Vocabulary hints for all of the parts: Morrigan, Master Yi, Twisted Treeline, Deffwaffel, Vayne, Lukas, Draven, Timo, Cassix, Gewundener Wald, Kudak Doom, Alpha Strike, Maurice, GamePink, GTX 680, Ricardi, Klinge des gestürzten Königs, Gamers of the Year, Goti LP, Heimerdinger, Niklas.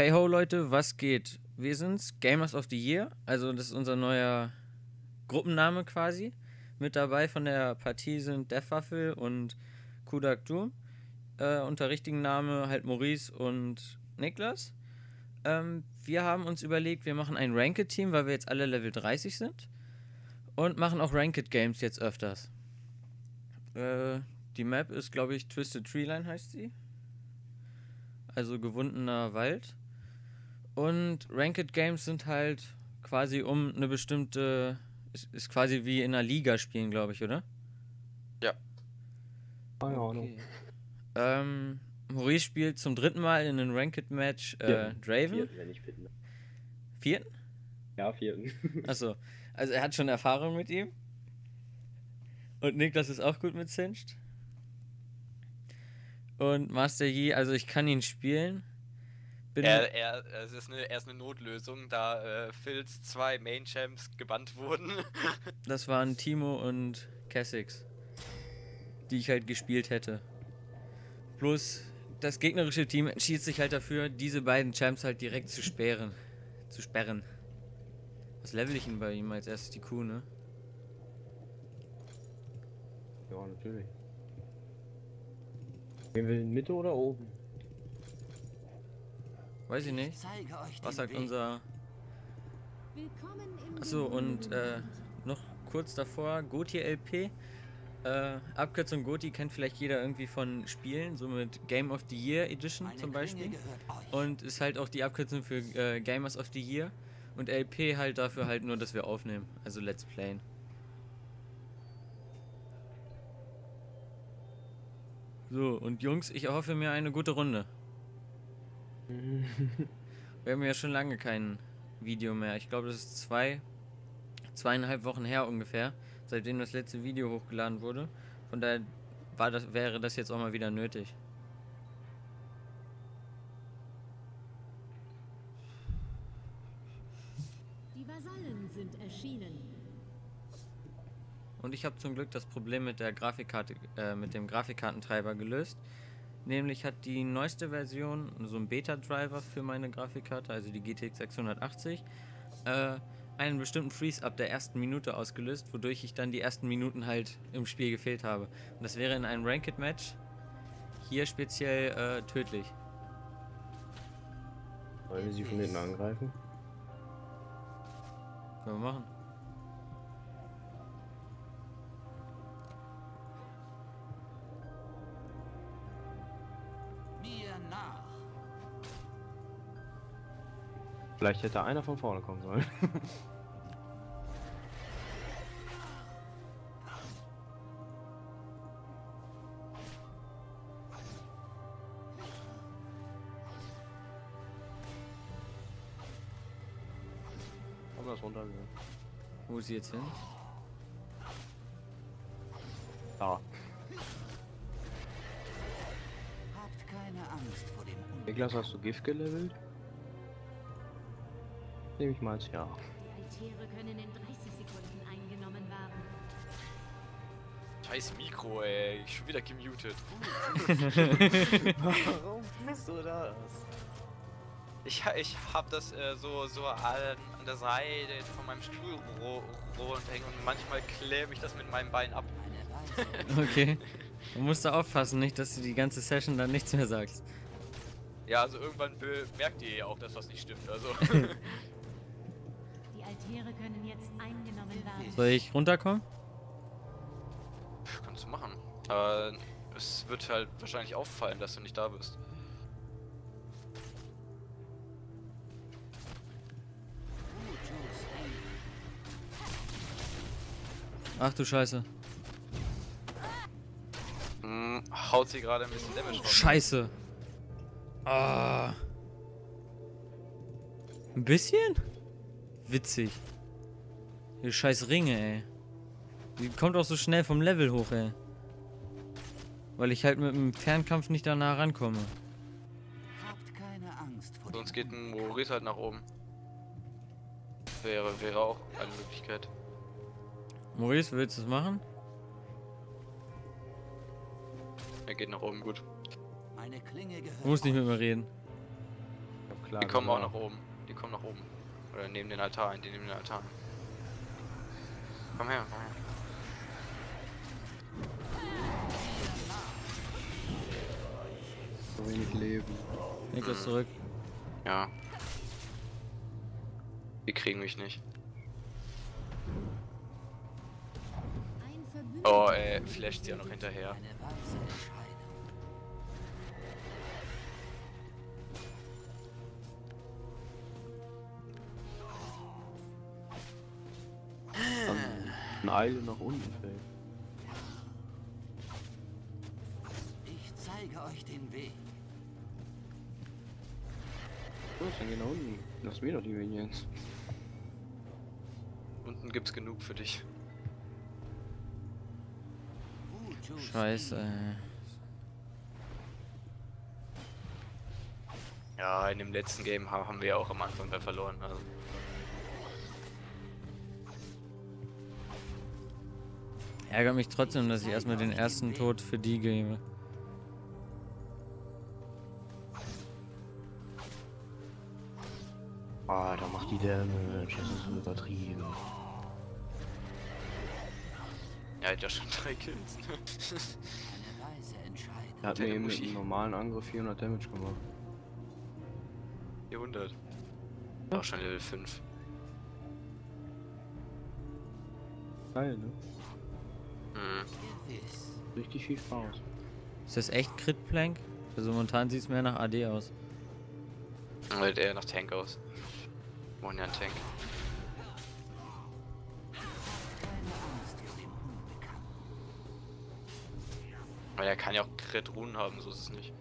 Hey ho Leute, was geht? Wir sind's, Gamers of the Year, also das ist unser neuer Gruppenname quasi. Mit dabei von der Partie sind Deffwaffel und Kudak Doom, unter richtigen Namen halt Maurice und Niklas. Wir haben uns überlegt, wir machen ein Ranked-Team, weil wir jetzt alle Level 30 sind und machen auch Ranked-Games jetzt öfters. Die Map ist, glaube ich, Twisted Treeline heißt sie, also Gewundener Wald. Und Ranked Games sind halt quasi um eine bestimmte, ist quasi wie in einer Liga spielen, glaube ich, oder? Ja. Keine Ahnung. Okay. Maurice spielt zum 3. Mal in einem Ranked Match Draven. 4., wenn ich bin. 4.? Ja, 4. Achso. Also er hat schon Erfahrung mit ihm. Und Niklas ist auch gut mit Singed. Und Master Yi, also ich kann ihn spielen. Es ist eine Notlösung, da Phils 2 Main-Champs gebannt wurden. Das waren Timo und Cassix, die ich halt gespielt hätte. Plus das gegnerische Team entschied sich halt dafür, diese beiden Champs halt direkt zu sperren. Was level ich denn bei ihm als erstes? Die Kuh, ne? Ja, natürlich. Gehen wir in Mitte oder oben? Weiß ich nicht. Was sagt unser... Achso, und noch kurz davor, Goti LP. Abkürzung Goti kennt vielleicht jeder irgendwie von Spielen, so mit Game of the Year Edition zum Beispiel. Und ist halt auch die Abkürzung für Gamers of the Year. Und LP halt dafür halt nur, dass wir aufnehmen. Also Let's Playen. So, und Jungs, ich erhoffe mir eine gute Runde. Wir haben ja schon lange kein Video mehr. Ich glaube, das ist 2,5 Wochen her ungefähr, seitdem das letzte Video hochgeladen wurde. Von daher wäre das jetzt auch mal wieder nötig. Die Vasallen sind erschienen. Und ich habe zum Glück das Problem mit der Grafikkarte, mit dem Grafikkartentreiber gelöst. Nämlich hat die neueste Version so einen Beta-Driver für meine Grafikkarte, also die GTX 680, einen bestimmten Freeze ab der ersten Minute ausgelöst, wodurch ich dann die ersten Minuten halt im Spiel gefehlt habe. Und das wäre in einem Ranked-Match hier speziell tödlich. Wollen wir sie von hinten angreifen? Können wir machen. Vielleicht hätte einer von vorne kommen sollen. Aber das runtergegangen. Wo ist sie jetzt hin? Da. Habt keine Angst vor dem Unglück. Niklas, hast du Gift gelevelt? Nehme ich mal als ja. Die Altäre können in 30 Sekunden eingenommen werden. Scheiß Mikro, ey. Ich schon wieder gemutet. Warum bist du das? Ich hab das so an der Seite von meinem Stuhl runterhängen und manchmal klebe ich das mit meinem Bein ab. Okay. Du musst da aufpassen, nicht, dass du die ganze Session dann nichts mehr sagst. Ja, also irgendwann merkt ihr ja auch, dass was nicht stimmt. Also. Altäre können jetzt eingenommen werden. Soll ich runterkommen? Kannst du machen. Aber es wird halt wahrscheinlich auffallen, dass du nicht da bist. Ach du Scheiße. Haut sie gerade ein bisschen Damage raus. Scheiße. Ah. Ein bisschen? Witzig. Ihr scheiß Ringe, ey. Die kommt auch so schnell vom Level hoch, ey. Weil ich halt mit dem Fernkampf nicht da nah rankomme. Habt keine Angst vor sonst geht ein Maurice halt nach oben. Wäre auch eine Möglichkeit. Maurice, willst du es machen? Er geht nach oben, gut. Meine Klinge gehört. Du musst nicht mit mir reden. Ich hab klar. Die kommen auch nach oben. Die kommen nach oben. Oder nehmen den Altar ein, die nehmen den Altar ein. Komm her, komm her. So wenig Leben. Niklas zurück. Ja. Die kriegen mich nicht. Oh ey, flasht sie ja noch hinterher. Eine Eile nach unten fällt. Ich zeige euch den Weg. Was denn genau unten? Lass mir doch die Minions. Unten gibt's genug für dich. Scheiße. Ja, in dem letzten Game haben wir ja auch am Anfang da verloren. Also. Ärgere mich trotzdem, dass ich erstmal den ersten Tod für die gebe. Ah, da macht die Damage, das ist übertrieben. Er hat ja schon 3 Kills. Er hat mir eben mit einem normalen Angriff 400 Damage gemacht. 400? Auch schon Level 5. Geil, ne? Richtig viel Spaß. Ist das echt Crit-Plank? Also momentan sieht es mehr nach AD aus. Sieht eher nach Tank aus. Moin, ja, ein Tank. Aber er kann ja auch Crit-Runen haben, so ist es nicht.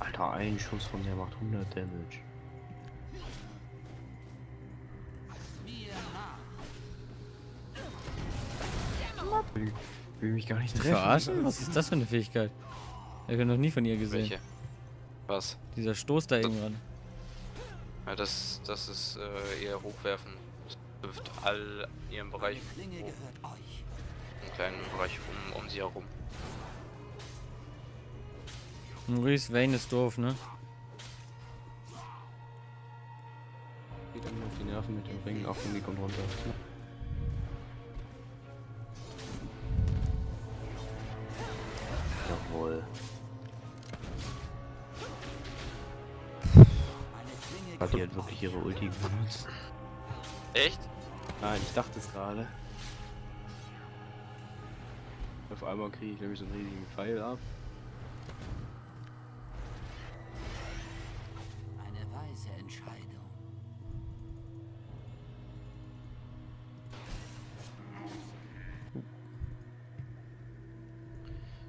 Alter, ein Schuss von der macht 100 Damage. Ich will mich gar nicht treffen. Verarschen? Was ist das für eine Fähigkeit? Ich habe noch nie von ihr gesehen. Welche? Was? Dieser Stoß da irgendwann. Ja, das ist eher hochwerfen. Das wirft all ihren Bereich hoch. Einen kleinen Bereich um sie herum. Maurice, Vayne ist doof, ne? Geht dann auf die Nerven mit dem Ringen, auch wenn die kommt runter. Jawohl. Hat die halt wirklich ihre Ulti benutzt? Echt? Nein, ich dachte es gerade. Auf einmal kriege ich nämlich so einen riesigen Pfeil ab. Eine weise Entscheidung.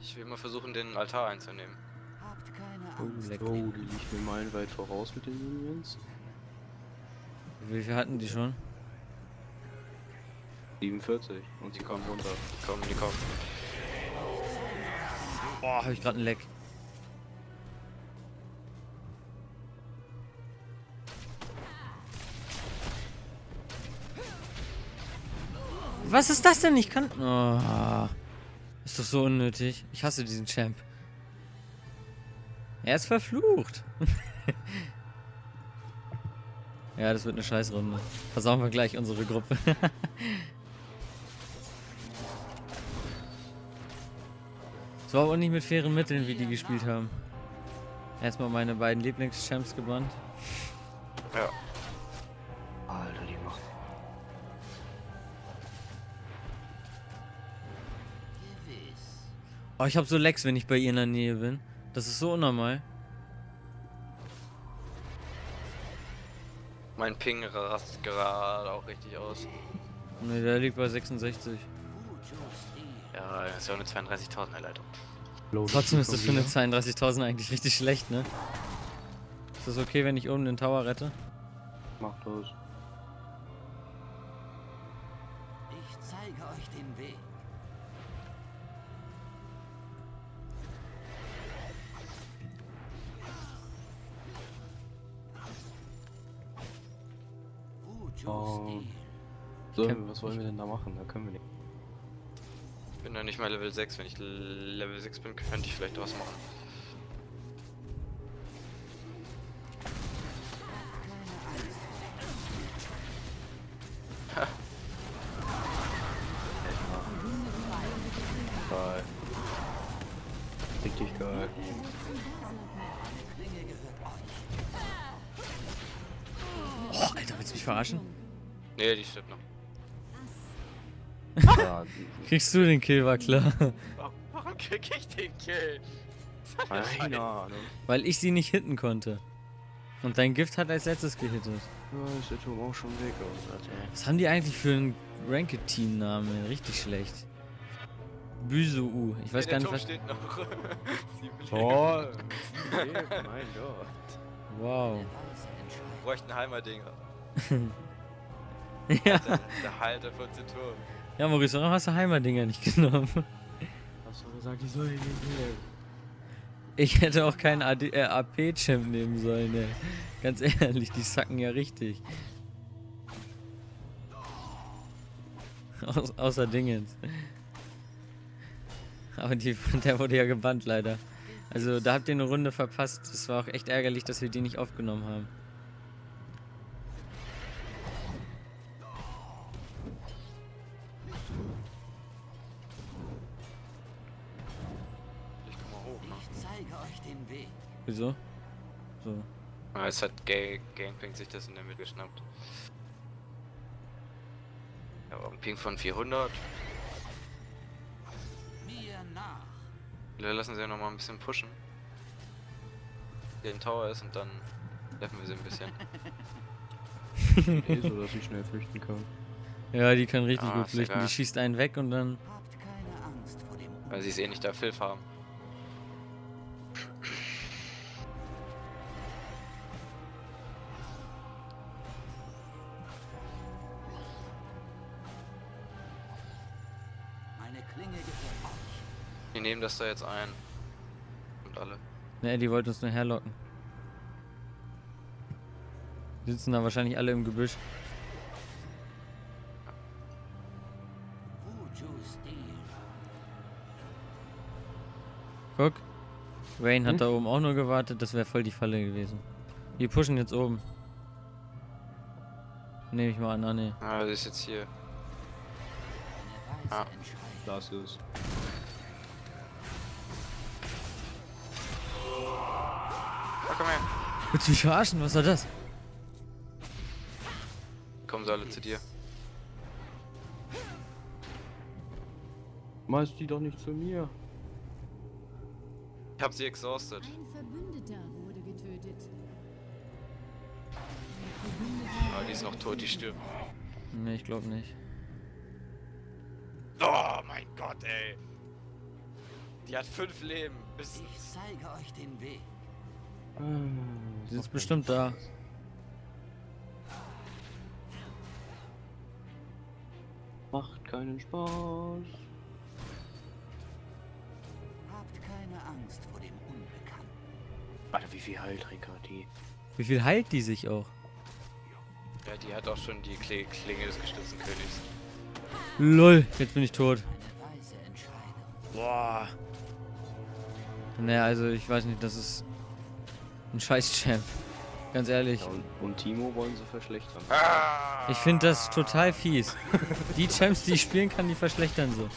Ich will mal versuchen, den Altar einzunehmen. Habt keine Angst. Oh, die liegt mir meilenweit voraus mit den Minions. Wie viel hatten die schon? 47. Und die kommen runter. Die kommen, die kommen. Boah, hab ich gerade einen Leck. Was ist das denn? Ich kann... Oh. Ist doch so unnötig. Ich hasse diesen Champ. Er ist verflucht. Ja, das wird eine Scheißrunde. Versauen wir gleich unsere Gruppe. Es war auch nicht mit fairen Mitteln, wie die gespielt haben. Erstmal meine beiden Lieblingschamps gebannt. Ja. Alter, die macht. Oh, ich hab so Lecks, wenn ich bei ihr in der Nähe bin. Das ist so unnormal. Mein Ping rast gerade auch richtig aus. Ne, der liegt bei 66. Ja, das ist ja eine 32.000er Leitung. Trotzdem ist das für eine 32.000 eigentlich richtig schlecht, ne? Ist das okay, wenn ich oben den Tower rette? Mach das. Ich zeige euch den Weg. So, was wollen wir denn da machen? Da können wir nicht. Ich bin noch nicht mal Level 6. Wenn ich Level 6 bin, könnte ich vielleicht was machen. Alter, willst du mich verarschen? Nee, die stirbt noch. Ja, kriegst du den Kill, war klar. Warum krieg ich den Kill? Keine Ahnung. Weil ich sie nicht hitten konnte. Und dein Gift hat als letztes gehittet. Ja, ist der Turm auch schon weg. Was haben die eigentlich für einen Ranked-Team-Namen? Richtig schlecht. Büseu. Ich weiß gar nicht, was... Steht noch. Oh, mein Gott. Wow. Wir bräuchten Heimerdinger. Ja. Der Halter von den Turm. Ja, Maurice, warum hast du Heimerdinger nicht genommen? Hast du gesagt, ich soll ihn nicht nehmen. Ich hätte auch keinen AP-Champ nehmen sollen, ey. Ganz ehrlich, die sacken ja richtig. Außer Dingens. Aber der wurde ja gebannt, leider. Also, da habt ihr eine Runde verpasst. Es war auch echt ärgerlich, dass wir die nicht aufgenommen haben. Wieso? So. Ah, es hat GamePink sich das in der Mitte geschnappt. Ja, aber ein Ping von 400. Mir nach. Wir lassen sie ja nochmal ein bisschen pushen. Den Tower ist und dann treffen wir sie ein bisschen. So, dass sie schnell flüchten kann. Ja, die kann richtig gut flüchten. Die schießt einen weg und dann... Habt keine Angst vor dem... Weil sie es eh nicht da Filf haben. Wir nehmen das da jetzt ein. Und alle. Ne, die wollten uns nur herlocken. Die sitzen da wahrscheinlich alle im Gebüsch. Guck. Vayne hat da oben auch nur gewartet. Das wäre voll die Falle gewesen. Die pushen jetzt oben. Nehme ich mal an. Ah, ne. Ah, das ist jetzt hier. Ah, das ist. Komm her. Willst du mich verarschen? Was war das? Kommen sie alle zu dir. Meist die doch nicht zu mir. Ich hab sie exhausted. Ein Verbündeter wurde getötet. Aber die ist noch tot, die stirbt. Ne, ich glaub nicht. Oh mein Gott, ey. Die hat 5 Leben. Ich zeige euch den Weg. Sie ist bestimmt da. Macht keinen Spaß. Habt keine Angst vor dem Unbekannten. Alter, wie viel heilt Ricardi? Wie viel heilt die sich auch? Ja, die hat auch schon die Klinge des gestürzten Königs. LOL, jetzt bin ich tot. Boah. Naja, also ich weiß nicht, das ist... Ein Scheiß-Champ. Ganz ehrlich. Ja, und Timo wollen sie verschlechtern. Ah! Ich finde das total fies. Die Champs, die ich spielen kann, die verschlechtern so.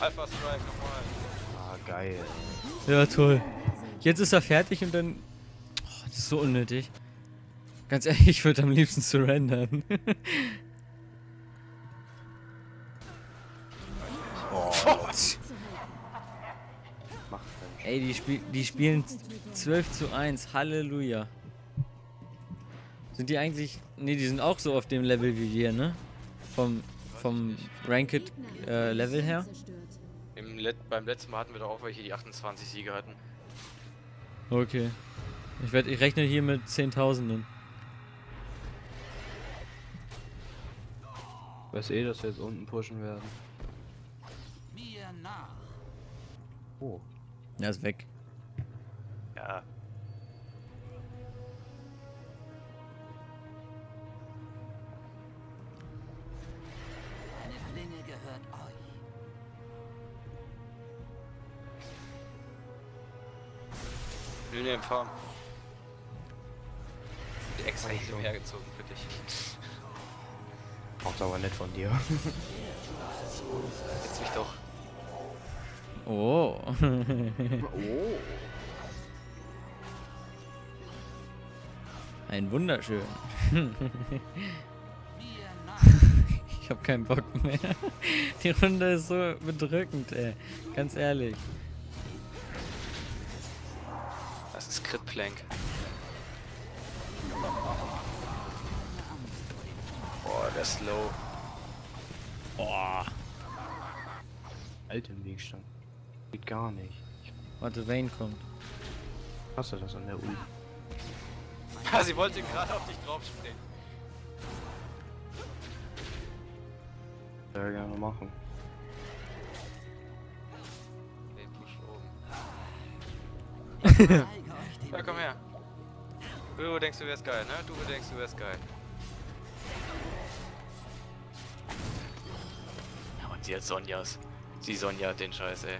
Alpha Strike nochmal. Ah, geil. Ja, toll. Jetzt ist er fertig und dann... Oh, das ist so unnötig. Ganz ehrlich, ich würde am liebsten surrendern. Ey, die spielen 12:1. Halleluja. Sind die eigentlich... Ne, die sind auch so auf dem Level wie wir, ne? Vom Ranked Level her. Beim letzten Mal hatten wir doch auch welche, die 28 Siege hatten. Okay. Ich rechne hier mit 10.000. Ich weiß eh, dass wir jetzt unten pushen werden. Mir nach. Oh. Er ist weg. Ja. Eine Klinge gehört euch. Lüne im Farm. Die extra hier hergezogen für dich. Braucht's aber nett von dir. Jetzt mich doch. Oh. Oh. Ein wunderschön. Ich hab keinen Bock mehr. Die Runde ist so bedrückend, ey. Ganz ehrlich. Das ist Crit-Plank. Boah, der ist low. Boah. Alter im Wegstand. Geht gar nicht. Warte, Vayne kommt. Hast du das an der Uli? Ja, sie wollte gerade auf dich drauf springen. Sehr gerne machen. Nee, push oben. Ja, komm her. Du denkst, du wärst geil, ne? Du denkst, du wärst geil. Ja, und sie hat Sonjas. Sie Sonja hat den Scheiß, ey.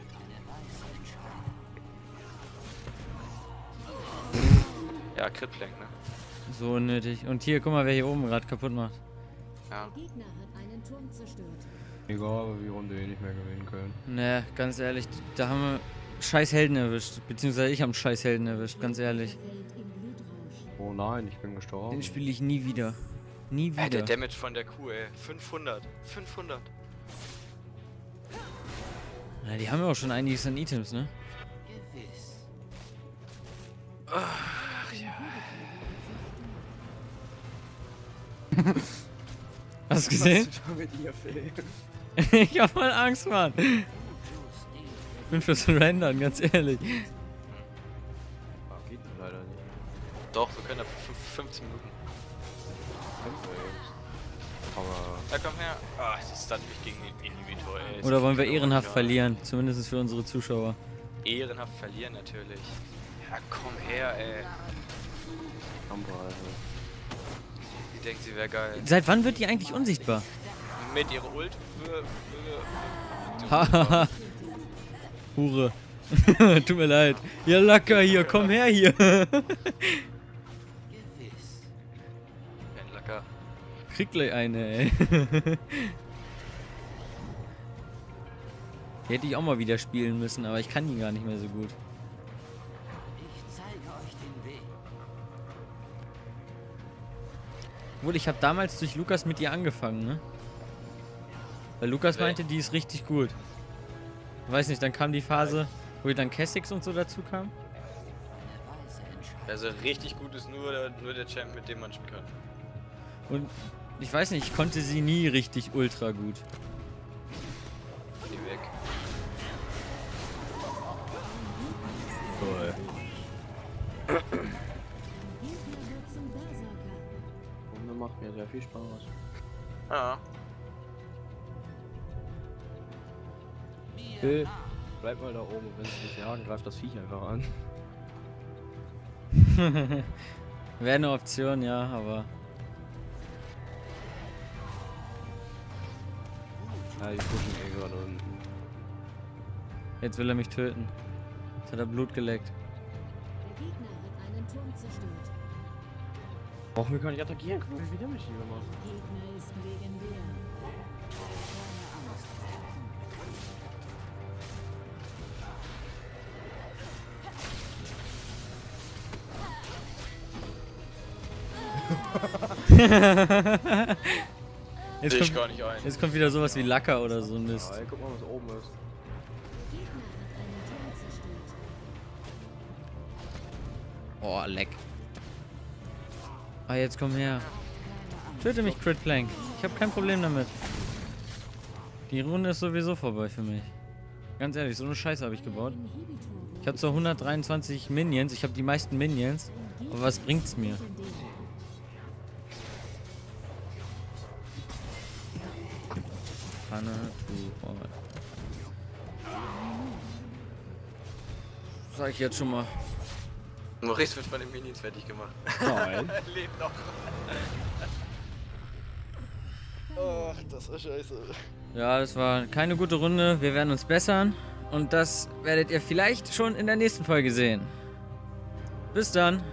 Ja, Critplank, ne? So unnötig. Und hier, guck mal, wer hier oben gerade kaputt macht. Ja. Der Gegner hat einen Turm zerstört. Egal, aber wir Runde eh nicht mehr gewinnen können. Ne, ganz ehrlich, da haben wir scheiß Helden erwischt. Beziehungsweise ich habe einen scheiß Helden erwischt, ganz ehrlich. Oh nein, ich bin gestorben. Den spiele ich nie wieder. Nie wieder. Der Damage von der Kuh, ey. 500. 500. Na, die haben ja auch schon einiges an Items, ne? Gewiss. Ach ja. Hast du gesehen? Ich hab mal Angst, Mann. Ich bin für Surrendern, ganz ehrlich. Geht leider nicht. Doch, wir können da 15 Minuten. Aber ja, komm her. Ah, das stand mich gegen den Inhibitor, ey. Oder wollen wir ehrenhaft verlieren? Zumindest für unsere Zuschauer. Ehrenhaft verlieren, natürlich. Ja, komm her, ey. Die denkt, sie wäre geil. Seit wann wird die eigentlich unsichtbar? Mit ihrer Ult für... Hahaha. Hure. Tut mir leid. Ja, Lacker hier, komm her hier. Krieg gleich eine, ey. Die hätte ich auch mal wieder spielen müssen, aber ich kann ihn gar nicht mehr so gut. Ich zeige euch den Weg. Obwohl, ich habe damals durch Lukas mit ihr angefangen, ne? Weil Lukas meinte, die ist richtig gut. Ich weiß nicht, dann kam die Phase, wo dann Cassix und so dazu kam. Also richtig gut ist nur der Champ, mit dem man spielen kann. Und ich weiß nicht, ich konnte sie nie richtig ultra gut. Geh weg. Cool. Runde macht mir sehr viel Spaß. Ja. Hey, bleib mal da oben, wenn sie dich jagen, greift das Viech einfach an. Wäre eine Option, ja, aber... Ja, die pushen eh gerade unten. Jetzt will er mich töten. Jetzt hat er Blut geleckt. Der Gegner hat einen Turm zerstört. Oh, wir können nicht attackieren. Guck mal, wie der mich hier macht. Der Gegner ist legendär. Jetzt kommt, gar nicht ein. Jetzt kommt wieder sowas wie Lacker oder so ein Mist. Ja, guck mal, was oben ist. Oh, leck. Ah, jetzt komm her. Töte mich, Critplank. Ich habe kein Problem damit. Die Runde ist sowieso vorbei für mich. Ganz ehrlich, so eine Scheiße habe ich gebaut. Ich habe zwar 123 Minions, ich habe die meisten Minions, aber was bringt's mir? Sag ich jetzt schon mal. Maurice wird von den Minions fertig gemacht. Nein. Lebt noch. Oh, das war scheiße. Ja, das war keine gute Runde. Wir werden uns bessern. Und das werdet ihr vielleicht schon in der nächsten Folge sehen. Bis dann.